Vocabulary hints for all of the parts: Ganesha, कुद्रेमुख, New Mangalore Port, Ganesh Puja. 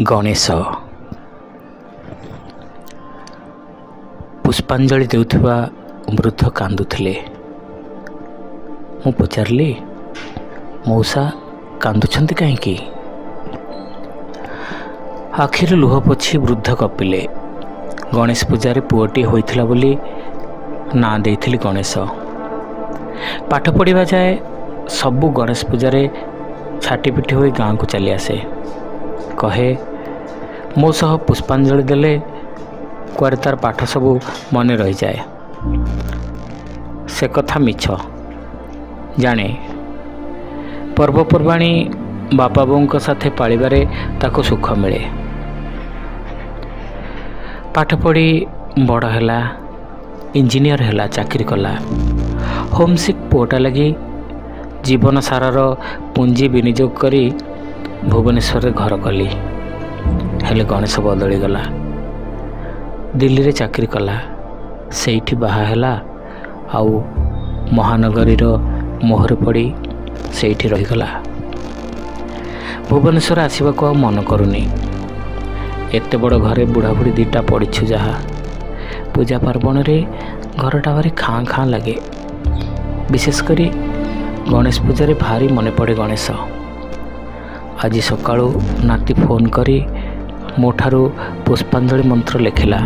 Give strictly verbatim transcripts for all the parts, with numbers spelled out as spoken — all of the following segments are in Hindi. गणेश पुष्पांजलि देउथिबा वृद्ध कांदुथिले। मु पचारली, मौसा कांदुछंती काहेकि? आखिर लुह पोछि वृद्ध कपिले, गणेश पूजा रे पुओटी होइथिला बोली ना देइथिले गणेश। पाठ पढ़िबा जाए सबु गणेश पूजा रे छाटीपिटी होई गाँ को चली आसे। कहे मो सह पुष्पांजलि देले कुआरे तार पाठ सबू मन रही जाए। से कथा मिछ जाने, पर्वपर्वाणी बापा बोंको साथे पाळिबारे ताको सुख मिले। पाठ पढ़ी बड़ हैला, इंजीनियर हैला, चाकरी कला। होमसिक पुआटा लगी जीवन सारार पूंजी विनियोग करी भुवनेश्वर घर कली। हेले गणेश बदली गला, दिल्ली रे चाकरी कला, सेठी बाहा हैला, आउ महानगरी रो मोहर पड़ी सेठी रही गला। भुवनेश्वर आसीबा को मन करूनी। एत्ते बड़ घरे बुढ़ा बुढ़ी दीटा पड़ीछु जहा, पूजा पार्वण रे घरटा भारी खाँ खाँ लगे। विशेष करी गणेश पूजा रे भारी मने पड़े गणेश। आज सकाळू नाती फोन करी मोठारू पुष्पांजलि मंत्र लिखिला,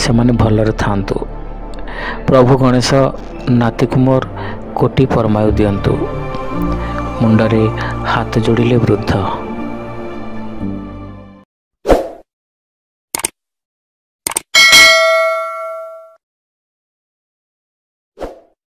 से माने भलरे थांतु, प्रभु गणेश नाती कुमार कोटी परमायु दियंतु। मुंडरे हाथ जोड़िले वृद्ध।